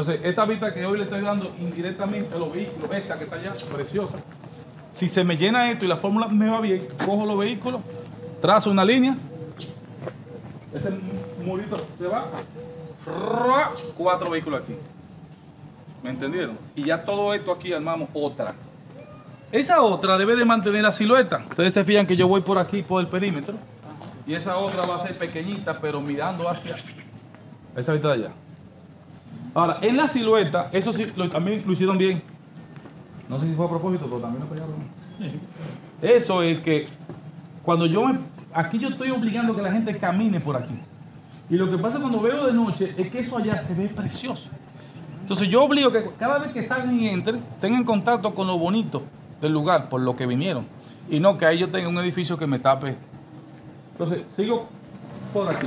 Entonces, esta vista que hoy le estoy dando indirectamente a los vehículos, esa que está allá, preciosa. Si se me llena esto y la fórmula me va bien, cojo los vehículos, trazo una línea, ese murito se va, 4 vehículos aquí. ¿Me entendieron? Y ya todo esto aquí armamos otra. Esa otra debe de mantener la silueta. Ustedes se fijan que yo voy por aquí, por el perímetro. Y esa otra va a ser pequeñita, pero mirando hacia esa vista de allá. Ahora, en la silueta, eso sí, también lo hicieron bien. No sé si fue a propósito, pero también lo fallaron. Eso es que cuando aquí yo estoy obligando a que la gente camine por aquí. Y lo que pasa cuando veo de noche es que eso allá se ve precioso. Entonces yo obligo que cada vez que salgan y entren, tengan contacto con lo bonito del lugar por lo que vinieron. Y no que ahí yo tenga un edificio que me tape. Entonces sigo por aquí.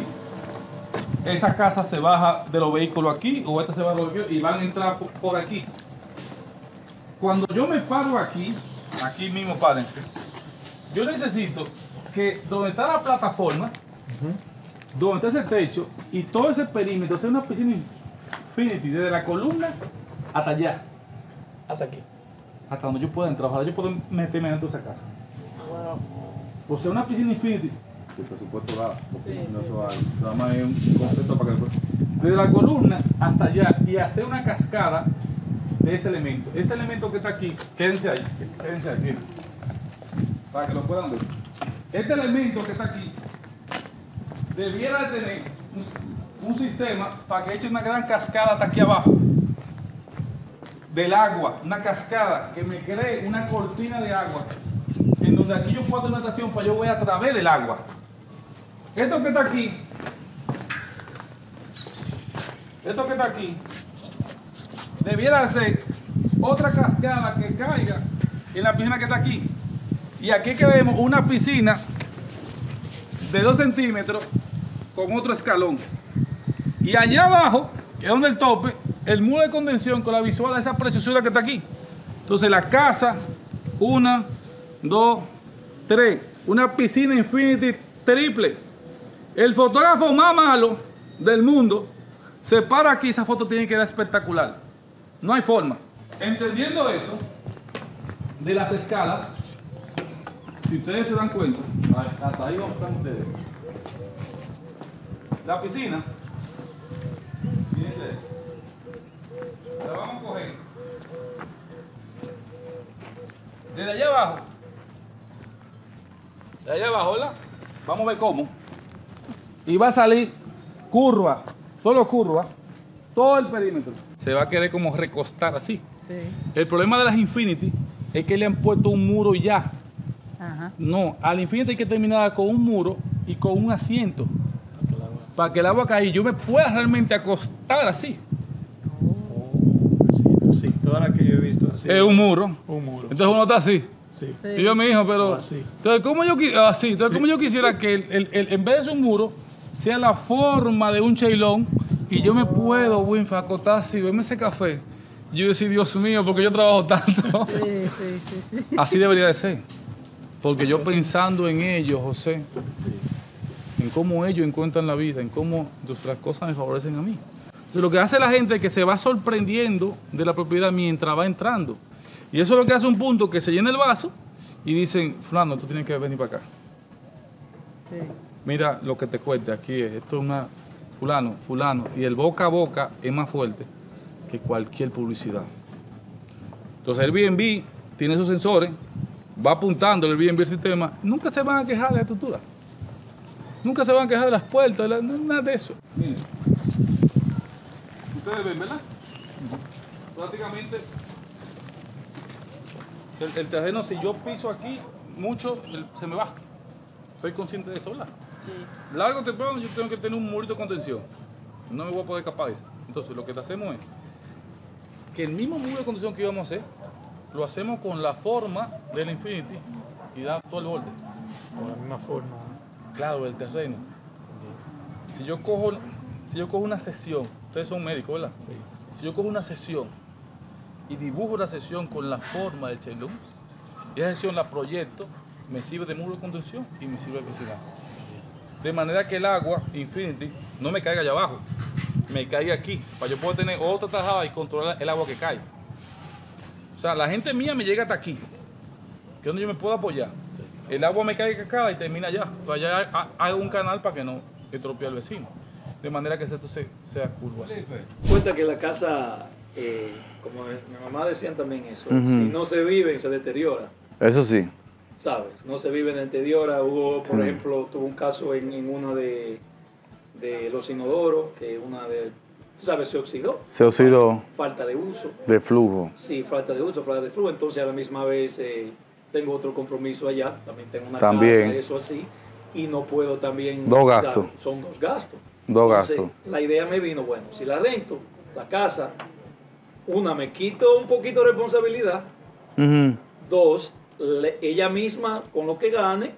Esa casa se baja de los vehículos aquí, o esta se baja de los vehículos y van a entrar por aquí. Cuando yo me paro aquí, aquí mismo párense, yo necesito que donde está la plataforma, donde está ese techo y todo ese perímetro, sea una piscina infinity, desde la columna hasta allá, hasta aquí, hasta donde yo pueda entrar. Ojalá yo pueda meterme dentro de esa casa. Wow. O sea, una piscina infinity. El presupuesto va, nada más es un concepto para que desde la columna hasta allá y hacer una cascada de ese elemento. Ese elemento que está aquí, quédense ahí, para que lo puedan ver. Este elemento que está aquí debiera tener un sistema para que eche una gran cascada hasta aquí abajo del agua, una cascada que me cree una cortina de agua, en donde aquí yo puedo hacer una estación para yo voy a través del agua. Esto que está aquí, esto que está aquí, debiera ser otra cascada que caiga en la piscina que está aquí. Y aquí que vemos una piscina de 2 centímetros con otro escalón. Y allá abajo, que es donde el tope, el muro de contención con la visual de esa preciosura que está aquí. Entonces la casa, 1, 2, 3, una piscina infinity triple. El fotógrafo más malo del mundo se para aquí, esa foto tiene que dar espectacular. No hay forma. Entendiendo eso, de las escalas, si ustedes se dan cuenta, hasta ahí vamos a estar ustedes. La piscina, fíjense, la vamos a coger desde allá abajo. De allá abajo, ¿verdad? Vamos a ver cómo. Y va a salir curva, solo curva, todo el perímetro. Se va a querer como recostar así. Sí. El problema de las Infinity es que le han puesto un muro ya. Ajá. No, al Infinity hay que terminar con un muro y con un asiento para que el agua caiga y yo me pueda realmente acostar así. Oh, sí, toda la que yo he visto así. Es un muro. Un muro. Entonces uno está así. Sí. Sí. Y yo me dijo, pero así. Entonces, ¿cómo yo quisiera que en vez de un muro sea la forma de un chailón y yo me puedo, Winfa, acotar así, verme ese café? Yo decía, Dios mío, porque yo trabajo tanto. Sí, sí, sí, sí. Así debería de ser. Porque yo pensando en ellos, José, en cómo ellos encuentran la vida, en cómo las cosas me favorecen a mí. Entonces, lo que hace la gente es que se va sorprendiendo de la propiedad mientras va entrando. Y eso es lo que hace un punto que se llena el vaso y dicen, fulano, tú tienes que venir para acá. Sí. Mira lo que te cuente aquí es, esto es una fulano. Y el boca a boca es más fuerte que cualquier publicidad. Entonces el Airbnb tiene esos sensores, va apuntando el Airbnb al sistema, nunca se van a quejar de la estructura, nunca se van a quejar de las puertas, nada de eso. Miren, ustedes ven, ¿verdad? Prácticamente el terreno, si yo piso aquí mucho, se me va. Estoy consciente de eso, ¿verdad? Sí. Largo o temprano yo tengo que tener un murito de contención, no me voy a poder escapar de eso. Entonces lo que hacemos es que el mismo muro de contención que íbamos a hacer, lo hacemos con la forma del Infinity y da todo el borde. Con la misma forma. Claro, el terreno. Si yo cojo una sesión, ustedes son médicos, ¿verdad? Sí. Si yo cojo una sesión y dibujo la sesión con la forma del chelón, y esa sesión la proyecto, me sirve de muro de contención y me sirve de piscina. De manera que el agua Infinity no me caiga allá abajo. me caiga aquí, para yo poder tener otra tajada y controlar el agua que cae. O sea, la gente mía me llega hasta aquí, que es donde yo me puedo apoyar. Sí. El agua me cae acá y termina allá. Entonces allá hay un canal para que no estropee al vecino, de manera que esto sea curvo así. Sí. Cuenta que la casa, como mi mamá decía también eso, si no se vive, se deteriora. Eso sí. ¿Sabes? No se vive, se deteriora. Hubo, por ejemplo, tuvo un caso en uno de los inodoros, que una de... ¿Tú sabes? Se oxidó. Se oxidó. Falta de uso. De flujo. Sí, falta de uso, falta de flujo. Entonces, a la misma vez, tengo otro compromiso allá. También tengo una casa, eso así. Y no puedo también... Dos gastos. Son dos gastos. Dos gastos. La idea me vino, bueno, si la rento, la casa, una, me quito un poquito de responsabilidad. Dos, ella misma, con lo que gane,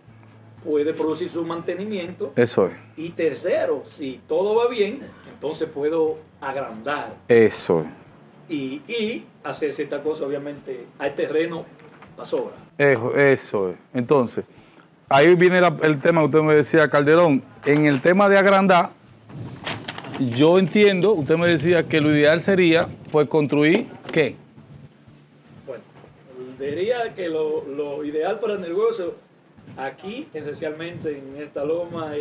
puede producir su mantenimiento. Eso es. Y tercero, si todo va bien, entonces puedo agrandar. Eso es. Y hacer cierta cosa, obviamente, al terreno, la sobra. Eso es. Entonces, ahí viene el tema que usted me decía, Calderón. En el tema de agrandar, yo entiendo, usted me decía que lo ideal sería, pues, construir, ¿qué? Bueno, diría que lo ideal para el negocio... Aquí, esencialmente, en esta loma,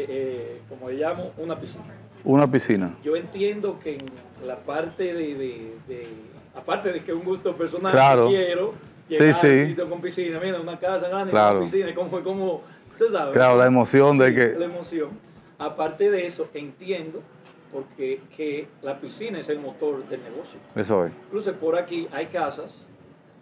como le llamo, una piscina. Una piscina. Yo entiendo que en la parte aparte de que es un gusto personal, claro, quiero llegar a un sitio con piscina. Mira, una casa grande, claro, con piscina, como se sabe. Claro, la emoción de que... La emoción. Aparte de eso, entiendo porque que la piscina es el motor del negocio. Eso es. Incluso por aquí hay casas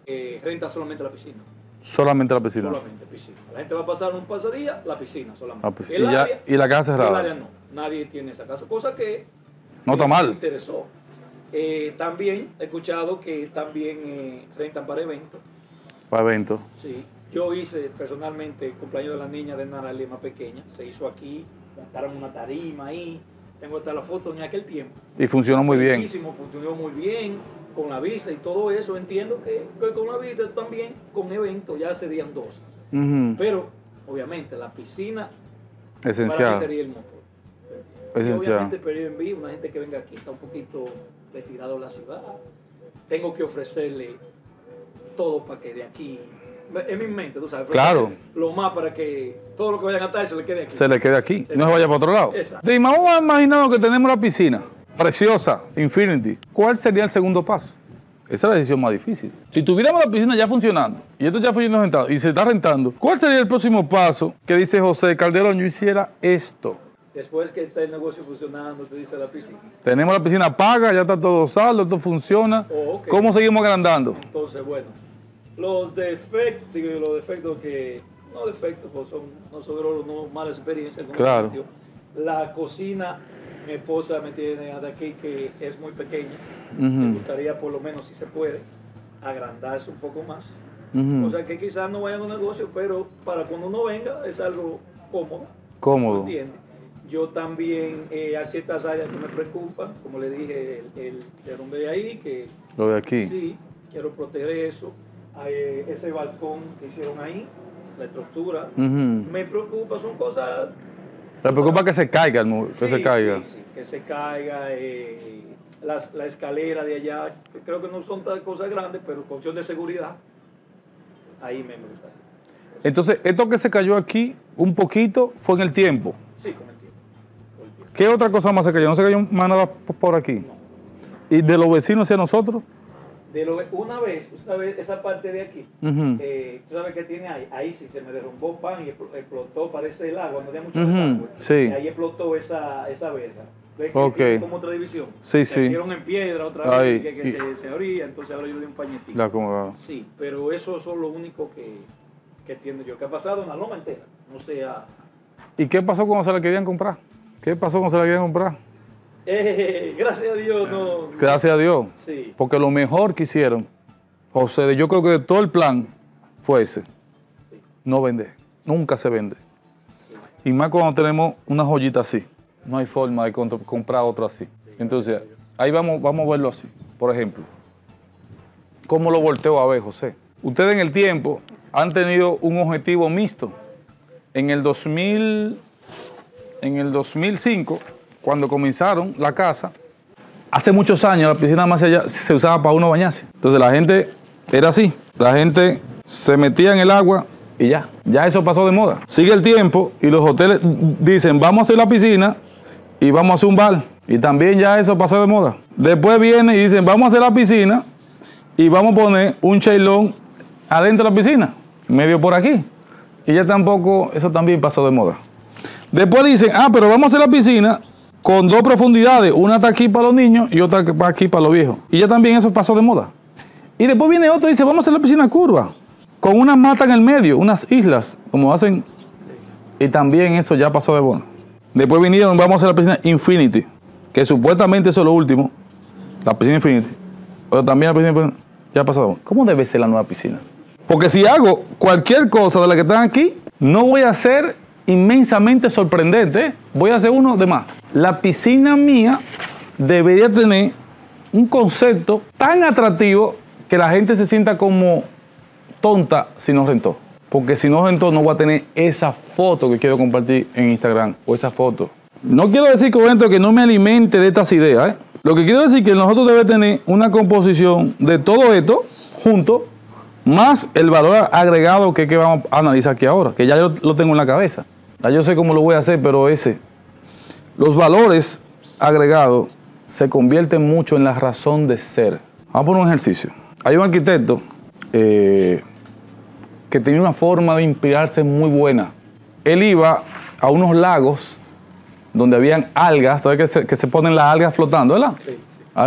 que rentan solamente la piscina. Solamente la piscina. Solamente piscina. La gente va a pasar un pasadía, la piscina solamente. La piscina. Y la casa cerrada. El área no. Nadie tiene esa casa. Cosa que no está mal. Me interesó. También he escuchado que también rentan para eventos. Para eventos. Sí. Yo hice personalmente el cumpleaños de la niña de Naralía más pequeña. Se hizo aquí, montaron una tarima ahí. Tengo hasta la foto en aquel tiempo. Y funcionó muy bien. Muchísimo, funcionó muy bien. Con la vista y todo eso, entiendo que con la vista también, con eventos, ya serían dos. Pero, obviamente, la piscina esencial. Para mí sería el motor. Esencial. Y obviamente, pero en vivo, una gente que venga aquí está un poquito retirado de la ciudad. Tengo que ofrecerle todo para que de aquí, en mi mente, tú sabes, claro, lo más para que todo lo que vayan a estar se le quede aquí. Se le quede aquí, no se vaya para otro lado. Exacto. Vamos a imaginar que tenemos la piscina. Preciosa, Infinity. ¿Cuál sería el segundo paso? Esa es la decisión más difícil. Si tuviéramos la piscina ya funcionando, y esto ya fue rentado, y se está rentando, ¿cuál sería el próximo paso que dice José Calderón? Yo hiciera esto. Después que está el negocio funcionando, te dice la piscina. Tenemos la piscina paga, ya está todo saldo, todo funciona. Oh, okay. ¿Cómo seguimos agrandando? Entonces, bueno, los defectos que... No defectos, pues son, no sobró, no mala experiencia. Claro. Sitio. La cocina... Mi esposa me tiene hasta aquí, que es muy pequeña. Me gustaría, por lo menos, si se puede, agrandarse un poco más. O sea, que quizás no vaya a un negocio, pero para cuando uno venga es algo cómodo. Cómodo. ¿Entiende? Yo también hay ciertas áreas que me preocupan. Como le dije, el hombre de ahí. Que, lo de aquí. Sí, quiero proteger eso. Hay ese balcón que hicieron ahí, la estructura. Me preocupa, son cosas... ¿Te preocupa que se caiga? Que se caiga. La escalera de allá, que creo que no son tan cosas grandes, pero cuestión de seguridad, ahí me gusta. Entonces, esto que se cayó aquí, un poquito, fue en el tiempo. Sí, con el tiempo. ¿Qué otra cosa más se cayó? ¿No se cayó más nada por aquí? No. ¿Y de los vecinos hacia nosotros? Una vez, tú sabes, esa parte de aquí, tú sabes qué tiene ahí, ahí sí se me derrumbó pan y explotó, parece el agua, no tenía mucho desagüe. Y ahí explotó esa verga. ¿Ves que tiene como otra división? Sí, sí. Se hicieron en piedra otra vez, se abría, entonces ahora yo le di un pañetito. La acomodaba. Sí, pero eso es lo único que entiendo yo, que ha pasado en la loma entera, no sea... ¿Y qué pasó cuando se la querían comprar? ¿Qué pasó cuando se la querían comprar? Gracias a Dios, no. Gracias a Dios. Sí. Porque lo mejor que hicieron, José, yo creo que de todo el plan fue ese. Sí. No vender. Nunca se vende. Sí. Y más cuando tenemos una joyita así. No hay forma de comprar otra así. Sí, entonces, ahí vamos a verlo así. Por ejemplo, ¿cómo lo volteo a ver, José? Ustedes en el tiempo han tenido un objetivo mixto. En el 2005... Cuando comenzaron la casa, Hace muchos años la piscina más allá se usaba para uno bañarse. Entonces la gente era así. La gente se metía en el agua y ya. Ya eso pasó de moda. Sigue el tiempo y los hoteles dicen, vamos a hacer la piscina y vamos a hacer un bar. Y también ya eso pasó de moda. Después vienen y dicen, vamos a hacer la piscina y vamos a poner un chailón adentro de la piscina, medio por aquí. Y ya tampoco, eso también pasó de moda. Después dicen, ah, pero vamos a hacer la piscina con dos profundidades. Una está aquí para los niños y otra está aquí para los viejos. Y ya también eso pasó de moda. Y después viene otro y dice, vamos a hacer la piscina curva, con unas matas en el medio, unas islas, como hacen. Y también eso ya pasó de moda. Después vinieron, vamos a hacer la piscina Infinity, que supuestamente eso es lo último, la piscina Infinity. Pero también la piscina ya pasó de moda. ¿Cómo debe ser la nueva piscina? Porque si hago cualquier cosa de la que están aquí, no voy a hacer inmensamente sorprendente, voy a hacer uno de más. La piscina mía debería tener un concepto tan atractivo que la gente se sienta como tonta si no rentó. Porque si no rentó, no voy a tener esa foto que quiero compartir en Instagram o esa foto. No quiero decir que no me alimente de estas ideas, ¿eh? Lo que quiero decir es que nosotros debemos tener una composición de todo esto junto, más el valor agregado que vamos a analizar aquí ahora, que ya yo lo tengo en la cabeza. Ya yo sé cómo lo voy a hacer, pero los valores agregados se convierten mucho en la razón de ser. Vamos a poner un ejercicio. Hay un arquitecto que tenía una forma de inspirarse muy buena. Él iba a unos lagos donde habían algas, todavía que se ponen las algas flotando, ¿verdad? Sí, sí.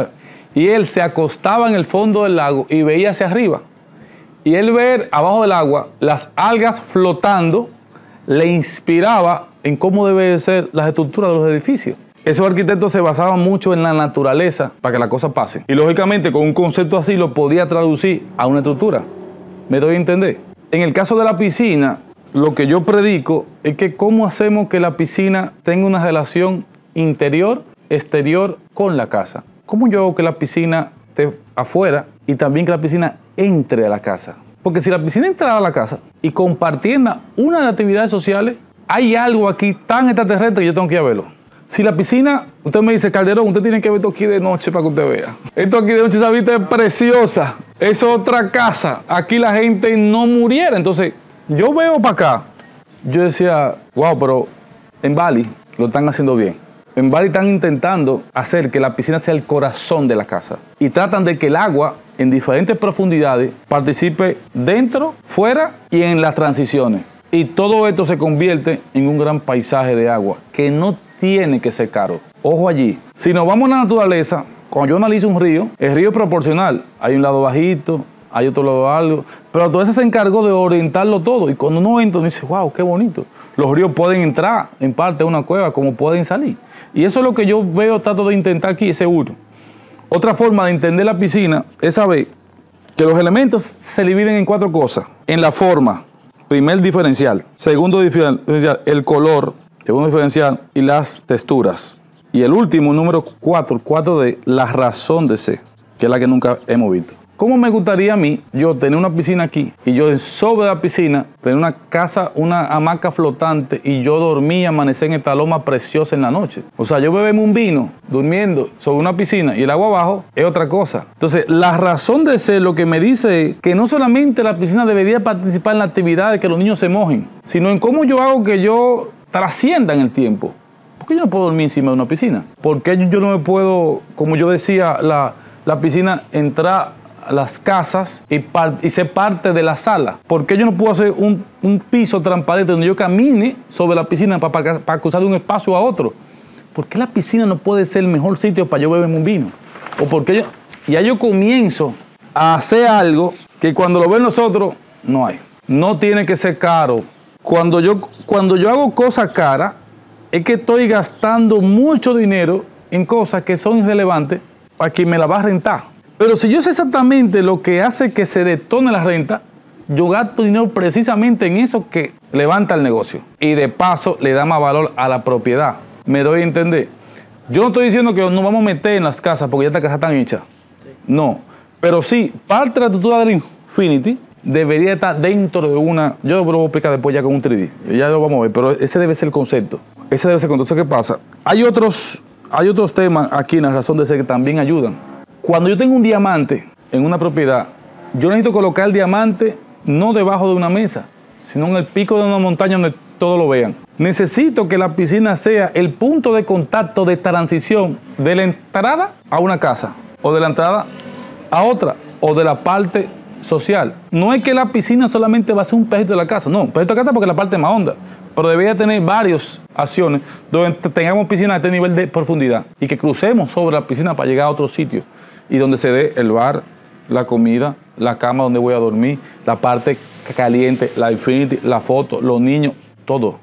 Y él se acostaba en el fondo del lago y veía hacia arriba. Y él ver abajo del agua las algas flotando le inspiraba en cómo debe ser las estructuras de los edificios. Esos arquitectos se basaban mucho en la naturaleza para que las cosas pasen. Y lógicamente con un concepto así lo podía traducir a una estructura. ¿Me doy a entender? En el caso de la piscina, lo que yo predico es que cómo hacemos que la piscina tenga una relación interior, exterior con la casa. ¿Cómo yo hago que la piscina esté afuera y también que la piscina entre a la casa? Porque si la piscina entraba a la casa y compartiendo una de las actividades sociales, hay algo aquí tan extraterrestre que yo tengo que ir a verlo. Si la piscina, usted me dice, Calderón, usted tiene que ver esto aquí de noche para que usted vea. Esto aquí de noche, esa vista es preciosa. Es otra casa. Aquí la gente no muriera. Entonces, yo veo para acá. Yo decía, wow, pero en Bali lo están haciendo bien. En Bali están intentando hacer que la piscina sea el corazón de la casa. Y tratan de que el agua, en diferentes profundidades, participe dentro, fuera y en las transiciones. Y todo esto se convierte en un gran paisaje de agua que no tiene que ser caro. Ojo allí. Si nos vamos a la naturaleza, cuando yo analizo un río, el río es proporcional. Hay un lado bajito, hay otro lado alto. Pero la naturaleza se encargó de orientarlo todo. Y cuando uno entra, uno dice, wow, qué bonito. Los ríos pueden entrar en parte a una cueva como pueden salir. Y eso es lo que yo veo, trato de intentar aquí, ese uno. Otra forma de entender la piscina es saber que los elementos se dividen en cuatro cosas. En la forma, primer diferencial, segundo diferencial, el color, segundo diferencial y las texturas. Y el último, número 4, 4D, la razón de ser, que es la que nunca hemos visto. ¿Cómo me gustaría a mí yo tener una piscina aquí y yo sobre la piscina tener una casa, una hamaca flotante y yo dormí y amanecer en esta loma preciosa en la noche? O sea, yo beberme un vino durmiendo sobre una piscina y el agua abajo es otra cosa. Entonces, la razón de ser lo que me dice es que no solamente la piscina debería participar en la actividad de que los niños se mojen, sino en cómo yo hago que yo trascienda en el tiempo. ¿Por qué yo no puedo dormir encima de una piscina? ¿Por qué yo no me puedo, como yo decía, la piscina entrar las casas y ser parte de la sala? ¿Por qué yo no puedo hacer un piso transparente donde yo camine sobre la piscina para cruzar de un espacio a otro? ¿Por qué la piscina no puede ser el mejor sitio para yo beberme un vino? ¿O por qué ya yo comienzo a hacer algo que cuando lo ven nosotros no hay? No tiene que ser caro. Cuando yo hago cosas caras, es que estoy gastando mucho dinero en cosas que son irrelevantes para quien me la va a rentar. Pero si yo sé exactamente lo que hace que se detone la renta, yo gasto dinero precisamente en eso que levanta el negocio. Y de paso le da más valor a la propiedad. ¿Me doy a entender? Yo no estoy diciendo que nos vamos a meter en las casas porque ya estas casas están hechas. Sí. No. Pero sí, parte de la estructura del Infinity debería estar dentro de una... Yo lo voy a explicar después ya con un 3D. Ya lo vamos a ver. Pero ese debe ser el concepto. Ese debe ser el concepto. ¿Qué pasa? Hay otros Hay otros temas aquí en la razón de ser que también ayudan. Cuando yo tengo un diamante en una propiedad, yo necesito colocar el diamante no debajo de una mesa, sino en el pico de una montaña donde todos lo vean. Necesito que la piscina sea el punto de contacto de transición de la entrada a una casa, o de la entrada a otra, o de la parte social. No es que la piscina solamente va a ser un pedacito de la casa, no, un pedacito de la casa porque es la parte más honda, pero debería tener varias acciones donde tengamos piscina a este nivel de profundidad y que crucemos sobre la piscina para llegar a otro sitio y donde se dé el bar, la comida, la cama donde voy a dormir, la parte caliente, la infinity, la foto, los niños, todo.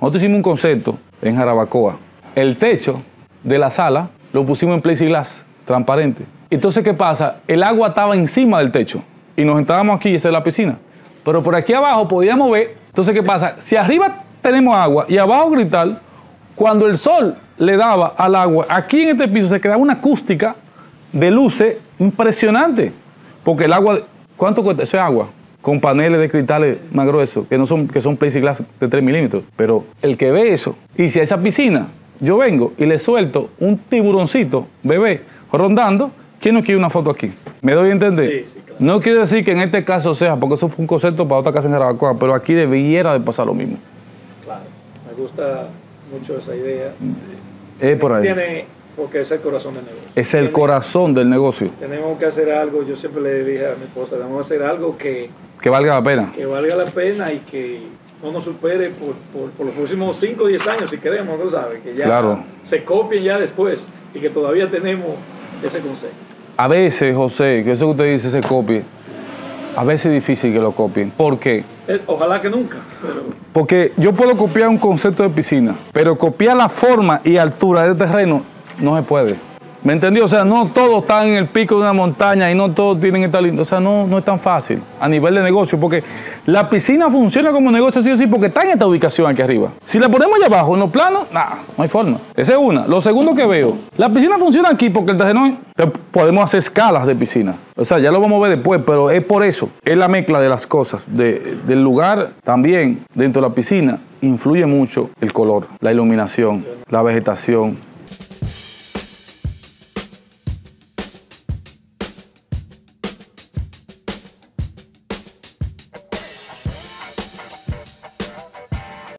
Nosotros hicimos un concepto en Jarabacoa. El techo de la sala lo pusimos en plexiglass, transparente. Entonces, ¿qué pasa? El agua estaba encima del techo y nos entrábamos aquí y esa es la piscina. Pero por aquí abajo podíamos ver. Entonces, ¿qué pasa? Si arriba tenemos agua y abajo cristal, cuando el sol le daba al agua, aquí en este piso se creaba una acústica de luces impresionante. Porque el agua, ¿cuánto cuesta? Eso es agua, con paneles de cristales más gruesos, que son plexiglass de 3 milímetros. Pero el que ve eso, y si a esa piscina yo vengo y le suelto un tiburoncito, bebé, rondando, ¿quién no quiere una foto aquí? ¿Me doy a entender? Sí, sí, claro. No quiero decir que en este caso sea, porque eso fue un concepto para otra casa en Jarabacoa, pero aquí debiera de pasar lo mismo. Claro, me gusta mucho esa idea. Es por ahí. Porque es el corazón del negocio. Es el corazón del negocio. Tenemos que hacer algo, yo siempre le dije a mi esposa, tenemos que hacer algo que valga la pena. Que valga la pena y que no nos supere por los próximos 5 o 10 años, si queremos, ¿no sabes? Que ya claro, se copien ya después y que todavía tenemos ese consejo. A veces, José, que eso que usted dice se copie, a veces es difícil que lo copien. ¿Por qué? Ojalá que nunca. Pero... porque yo puedo copiar un concepto de piscina, pero copiar la forma y altura del terreno no se puede. ¿Me entendió? O sea, no todos están en el pico de una montaña y no todos tienen esta linda. O sea, no es tan fácil a nivel de negocio, porque la piscina funciona como negocio sí o sí porque está en esta ubicación aquí arriba. Si la ponemos allá abajo en los planos, nada, no hay forma. Esa es una. Lo segundo que veo, la piscina funciona aquí porque el terreno podemos hacer escalas de piscina. O sea, ya lo vamos a ver después, pero es por eso. Es la mezcla de las cosas, del lugar también dentro de la piscina. Influye mucho el color, la iluminación, la vegetación,